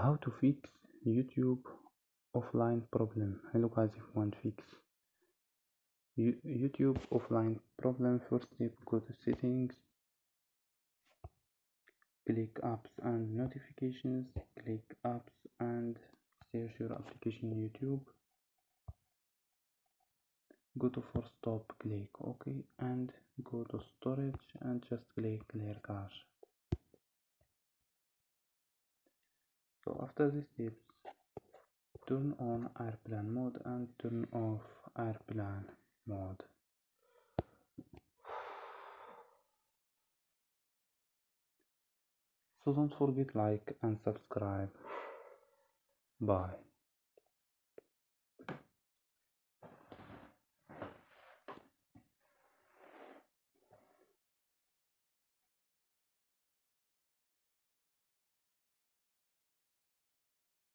How to fix YouTube offline problem. Hello guys, if you want to fix YouTube offline problem, first step, go to settings, click apps and notifications, click apps and search your application YouTube, go to for stop, click OK, and go to storage and just click clear cache. So after these steps, turn on airplane mode and turn off airplane mode. So don't forget like and subscribe. Bye.